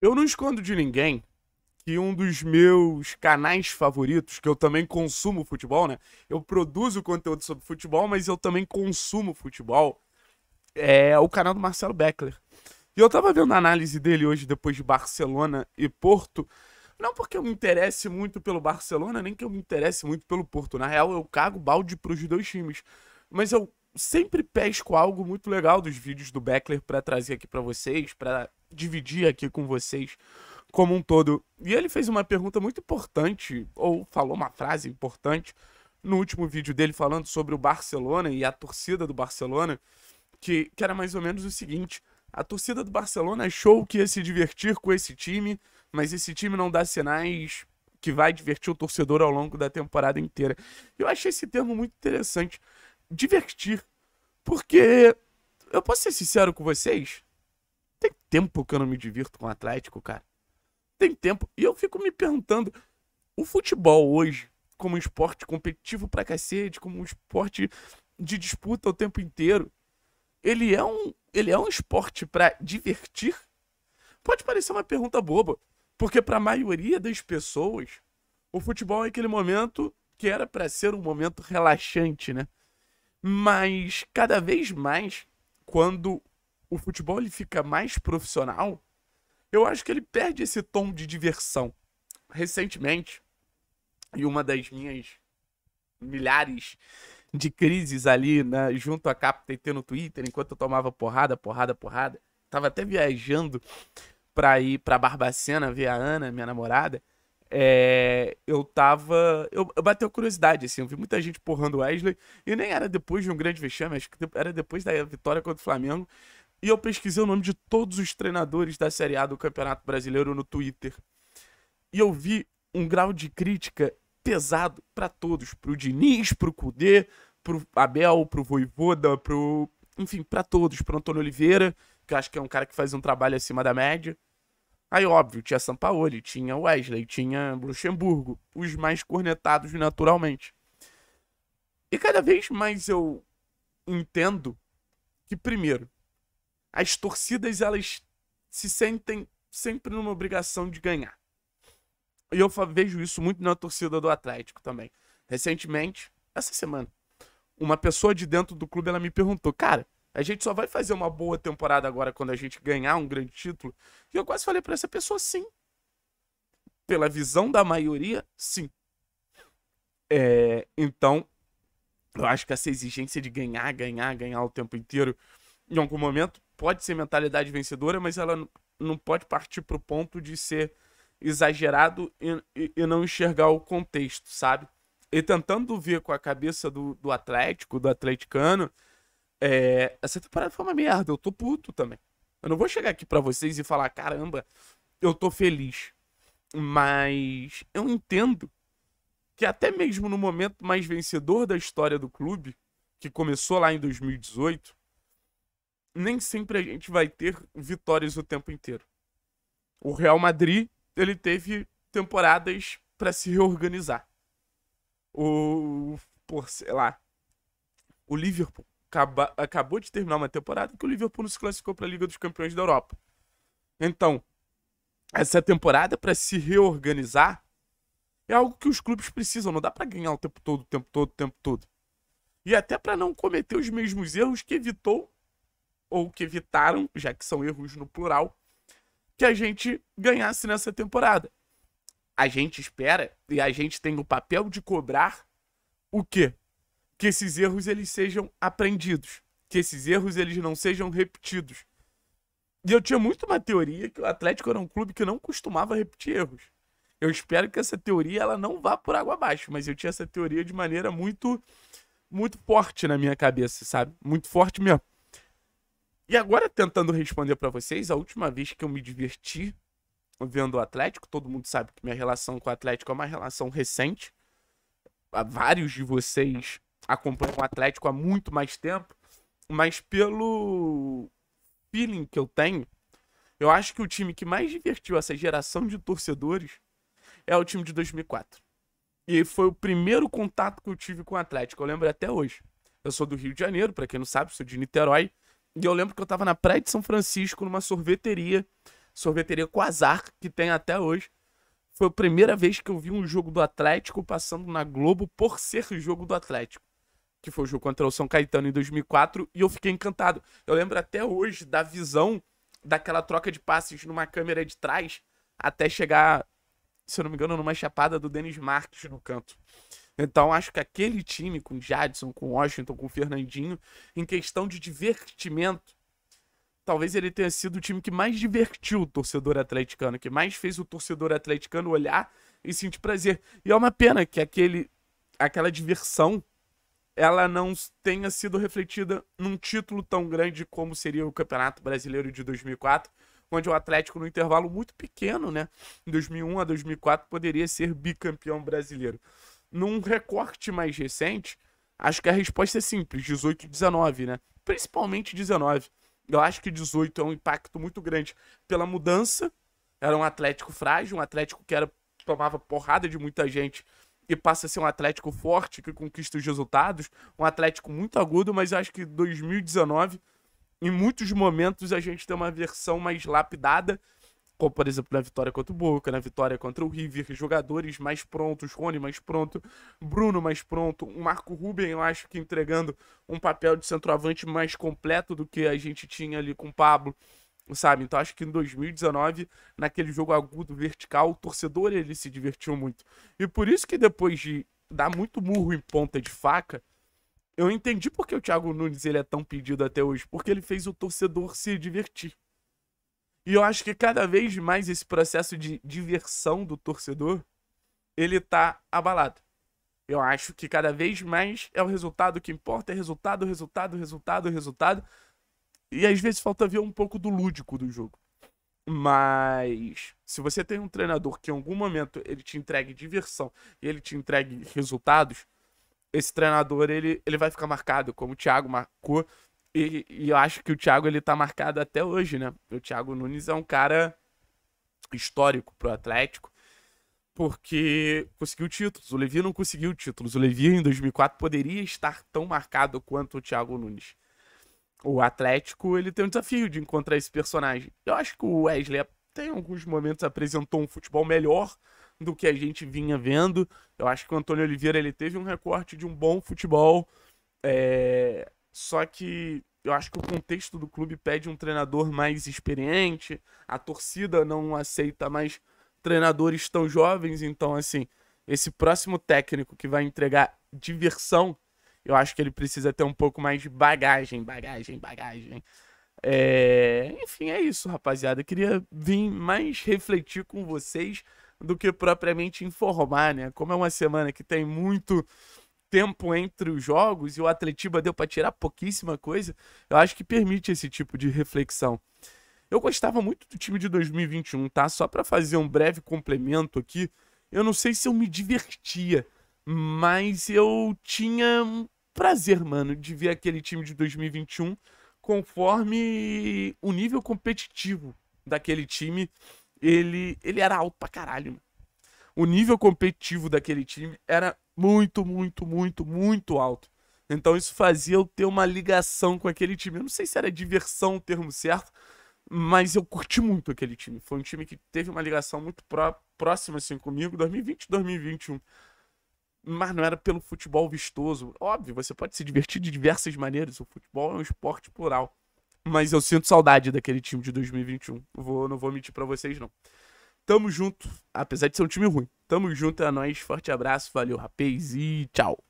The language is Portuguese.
Eu não escondo de ninguém que um dos meus canais favoritos, que eu também consumo futebol, né? Eu produzo conteúdo sobre futebol, mas eu também consumo futebol. É o canal do Marcelo Beckler. E eu tava vendo a análise dele hoje, depois de Barcelona e Porto. Não porque eu me interesse muito pelo Barcelona, nem que eu me interesse muito pelo Porto. Na real, eu cago balde pros dois times. Mas eu sempre pesco algo muito legal dos vídeos do Beckler pra trazer aqui pra vocês, pra dividir aqui com vocês como um todo. E ele fez uma pergunta muito importante, ou falou uma frase importante, no último vídeo dele falando sobre o Barcelona e a torcida do Barcelona, que era mais ou menos o seguinte: a torcida do Barcelona achou que ia se divertir com esse time, mas esse time não dá sinais que vai divertir o torcedor ao longo da temporada inteira. Eu achei esse termo muito interessante, divertir, porque eu posso ser sincero com vocês, tem tempo que eu não me divirto com o Atlético, cara. Tem tempo. E eu fico me perguntando, o futebol hoje, como um esporte competitivo pra cacete, como um esporte de disputa o tempo inteiro, ele é um esporte pra divertir? Pode parecer uma pergunta boba, porque pra maioria das pessoas, o futebol é aquele momento que era pra ser um momento relaxante, né? Mas cada vez mais, quando o futebol ele fica mais profissional, eu acho que ele perde esse tom de diversão. Recentemente, e uma das minhas milhares de crises ali, né, junto à CapT no Twitter, enquanto eu tomava porrada, tava até viajando pra ir pra Barbacena ver a Ana, minha namorada, eu bateu curiosidade, assim, eu vi muita gente porrando o Wesley, e nem era depois de um grande vexame, acho que era depois da vitória contra o Flamengo, e eu pesquisei o nome de todos os treinadores da Série A do Campeonato Brasileiro no Twitter. E eu vi um grau de crítica pesado pra todos. Pro Diniz, pro Kudê, pro Abel, pro Voivoda, pro... Enfim, pra todos. Pro Antônio Oliveira, que eu acho que é um cara que faz um trabalho acima da média. Aí, óbvio, tinha Sampaoli, tinha Wesley, tinha Luxemburgo. Os mais cornetados naturalmente. E cada vez mais eu entendo que, primeiro, as torcidas, elas se sentem sempre numa obrigação de ganhar. E eu vejo isso muito na torcida do Atlético também. Recentemente, essa semana, uma pessoa de dentro do clube, ela me perguntou: cara, a gente só vai fazer uma boa temporada agora quando a gente ganhar um grande título? E eu quase falei pra essa pessoa, sim. Pela visão da maioria, sim. Então, eu acho que essa exigência de ganhar o tempo inteiro, em algum momento, pode ser mentalidade vencedora, mas ela não pode partir pro ponto de ser exagerado e não enxergar o contexto, sabe? E tentando ver com a cabeça do Atlético, do atleticano, essa temporada foi uma merda, eu tô puto também. Eu não vou chegar aqui pra vocês e falar, caramba, eu tô feliz. Mas eu entendo que até mesmo no momento mais vencedor da história do clube, que começou lá em 2018, nem sempre a gente vai ter vitórias o tempo inteiro. O Real Madrid, ele teve temporadas para se reorganizar. O Liverpool acabou de terminar uma temporada que o Liverpool não se classificou para a Liga dos Campeões da Europa. Então, essa temporada para se reorganizar é algo que os clubes precisam. Não dá para ganhar o tempo todo, o tempo todo. E até para não cometer os mesmos erros que evitou, ou que evitaram, já que são erros no plural, que a gente ganhasse nessa temporada. A gente espera, e a gente tem o papel de cobrar, o quê? Que esses erros eles sejam aprendidos, que esses erros eles não sejam repetidos. E eu tinha muito uma teoria que o Atlético era um clube que não costumava repetir erros. Eu espero que essa teoria ela não vá por água abaixo, mas eu tinha essa teoria de maneira muito forte na minha cabeça, sabe? Muito forte mesmo. E agora, tentando responder pra vocês, a última vez que eu me diverti vendo o Atlético, todo mundo sabe que minha relação com o Atlético é uma relação recente. Vários de vocês acompanham o Atlético há muito mais tempo, mas pelo feeling que eu tenho, eu acho que o time que mais divertiu essa geração de torcedores é o time de 2004. E foi o primeiro contato que eu tive com o Atlético, eu lembro até hoje. Eu sou do Rio de Janeiro, pra quem não sabe, sou de Niterói. E eu lembro que eu tava na Praia de São Francisco, numa sorveteria, sorveteria Quasar, que tem até hoje. Foi a primeira vez que eu vi um jogo do Atlético passando na Globo por ser jogo do Atlético, que foi o jogo contra o São Caetano em 2004, e eu fiquei encantado. Eu lembro até hoje da visão daquela troca de passes numa câmera de trás até chegar, se eu não me engano, numa chapada do Denis Marques no canto. Então acho que aquele time com Jadson, com Washington, com Fernandinho, em questão de divertimento, talvez ele tenha sido o time que mais divertiu o torcedor atleticano, que mais fez o torcedor atleticano olhar e sentir prazer. E é uma pena que aquela diversão ela não tenha sido refletida num título tão grande como seria o Campeonato Brasileiro de 2004, onde o Atlético, no intervalo muito pequeno, né, em 2001 a 2004, poderia ser bicampeão brasileiro. Num recorte mais recente, acho que a resposta é simples, 18 e 19, né? Principalmente 19. Eu acho que 18 é um impacto muito grande pela mudança. Era um Atlético frágil, um Atlético que tomava porrada de muita gente e passa a ser um Atlético forte, que conquista os resultados. Um Atlético muito agudo, mas eu acho que 2019, em muitos momentos, a gente tem uma versão mais lapidada, como, por exemplo, na vitória contra o Boca, na vitória contra o River, jogadores mais prontos, Rony mais pronto, Bruno mais pronto, o Marco Ruben, eu acho que entregando um papel de centroavante mais completo do que a gente tinha ali com o Pablo, sabe? Então acho que em 2019, naquele jogo agudo, vertical, o torcedor ele se divertiu muito. E por isso que depois de dar muito murro em ponta de faca, eu entendi porque o Thiago Nunes ele é tão pedido até hoje, porque ele fez o torcedor se divertir. E eu acho que cada vez mais esse processo de diversão do torcedor, ele tá abalado. Eu acho que cada vez mais é o resultado que importa, é resultado, resultado, resultado, resultado. E às vezes falta ver um pouco do lúdico do jogo. Mas se você tem um treinador que em algum momento ele te entregue diversão e ele te entregue resultados, esse treinador ele vai ficar marcado, como o Thiago marcou. E eu acho que o Thiago ele tá marcado até hoje, né? O Thiago Nunes é um cara histórico pro Atlético, porque conseguiu títulos. O Levy não conseguiu títulos. O Levy em 2004 poderia estar tão marcado quanto o Thiago Nunes. O Atlético ele tem um desafio de encontrar esse personagem. Eu acho que o Wesley até em alguns momentos apresentou um futebol melhor do que a gente vinha vendo. Eu acho que o Antônio Oliveira ele teve um recorte de um bom futebol. Só que eu acho que o contexto do clube pede um treinador mais experiente, a torcida não aceita mais treinadores tão jovens, então assim, esse próximo técnico que vai entregar diversão, eu acho que ele precisa ter um pouco mais de bagagem. Enfim, é isso, rapaziada, eu queria vir mais refletir com vocês do que propriamente informar, né, como é uma semana que tem muito tempo entre os jogos e o Atletiba deu para tirar pouquíssima coisa, eu acho que permite esse tipo de reflexão. Eu gostava muito do time de 2021, tá? Só para fazer um breve complemento aqui, eu não sei se eu me divertia, mas eu tinha um prazer, mano, de ver aquele time de 2021 conforme o nível competitivo daquele time, ele era alto pra caralho, mano. O nível competitivo daquele time era muito alto. Então isso fazia eu ter uma ligação com aquele time. Eu não sei se era diversão o termo certo, mas eu curti muito aquele time. Foi um time que teve uma ligação muito próxima assim comigo, 2020, 2021. Mas não era pelo futebol vistoso. Óbvio, você pode se divertir de diversas maneiras. O futebol é um esporte plural. Mas eu sinto saudade daquele time de 2021. Não vou mentir pra vocês, não. Tamo junto, apesar de ser um time ruim. Tamo junto, é nóis, forte abraço, valeu, rapaz, e tchau.